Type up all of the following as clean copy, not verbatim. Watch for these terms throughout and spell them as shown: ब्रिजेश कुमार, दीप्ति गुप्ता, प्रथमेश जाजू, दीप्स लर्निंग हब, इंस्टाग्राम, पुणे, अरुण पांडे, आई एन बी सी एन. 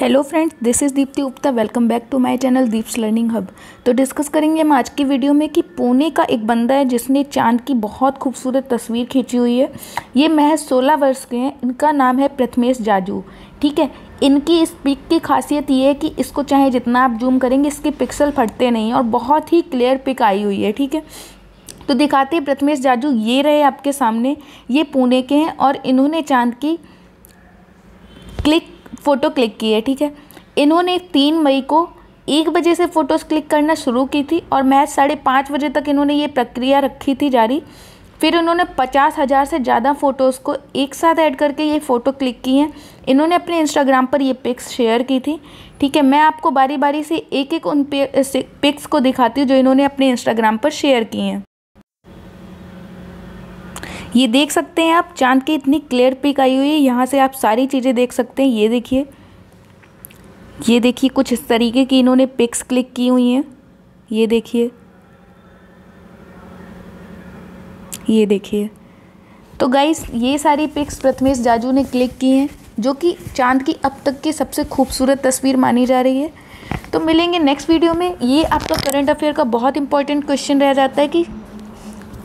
Hello friends, this is दीप्ति गुप्ता। Welcome back to my channel दीप्स लर्निंग हब। तो discuss करेंगे हम आज की वीडियो में कि पुणे का एक बंदा है जिसने चांद की बहुत खूबसूरत तस्वीर खींची हुई है। ये महज 16 वर्ष के हैं। इनका नाम है प्रथमेश जाजू। ठीक है, इनकी इस पिक की खासियत ये है कि इसको चाहे जितना आप जूम करेंगे इसके पिक्सल फटते नहीं और बहुत ही क्लियर पिक आई हुई है। ठीक है, तो दिखाते हैं प्रथमेश जाजू, ये रहे आपके सामने। ये पुणे के हैं और इन्होंने चांद की फ़ोटो क्लिक की है। ठीक है, इन्होंने 3 मई को 1 बजे से फ़ोटोज़ क्लिक करना शुरू की थी और महज 5:30 बजे तक इन्होंने ये प्रक्रिया रखी थी जारी। फिर इन्होंने 50,000 से ज़्यादा फ़ोटोज़ को एक साथ ऐड करके ये फ़ोटो क्लिक की हैं। इन्होंने अपने इंस्टाग्राम पर ये पिक्स शेयर की थी। ठीक है, मैं आपको बारी बारी से एक एक उन पिक्स को दिखाती हूँ जो इन्होंने अपने इंस्टाग्राम पर शेयर की हैं। ये देख सकते हैं आप, चांद की इतनी क्लियर पिक आई हुई है, यहाँ से आप सारी चीज़ें देख सकते हैं। ये देखिए कुछ इस तरीके की इन्होंने पिक्स क्लिक की हुई हैं। ये देखिए तो गाइस, ये सारी पिक्स प्रथमेश जाजू ने क्लिक की हैं जो कि चांद की अब तक की सबसे खूबसूरत तस्वीर मानी जा रही है। तो मिलेंगे नेक्स्ट वीडियो में। ये आपका करंट अफेयर का बहुत इंपॉर्टेंट क्वेश्चन रह जाता है कि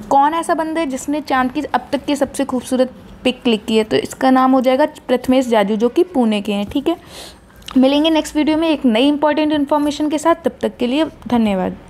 कौन ऐसा बंदा है जिसने चांद की अब तक की सबसे खूबसूरत पिक क्लिक की है। तो इसका नाम हो जाएगा प्रथमेश जाजू जो कि पुणे के हैं। ठीक है, मिलेंगे नेक्स्ट वीडियो में एक नई इंपॉर्टेंट इन्फॉर्मेशन के साथ। तब तक के लिए धन्यवाद।